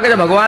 भगवान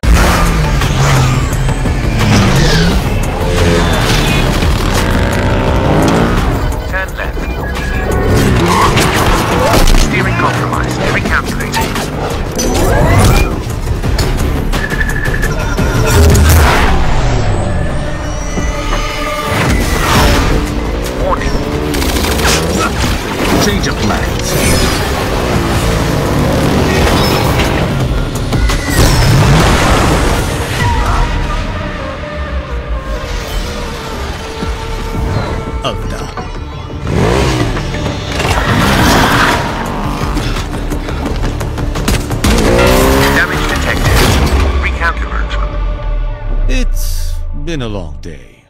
Been a long day.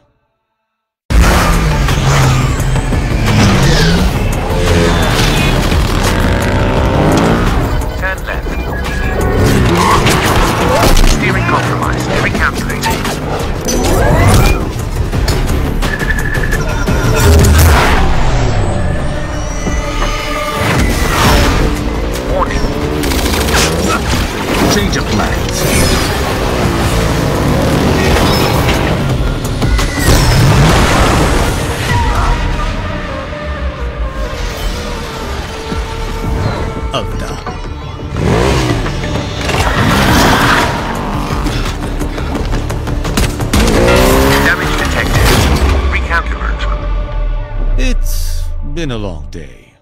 Turn left. Steering compromised. Recalculating. Warning. Change of plans. Damage detected. Recalculate. It's been a long day.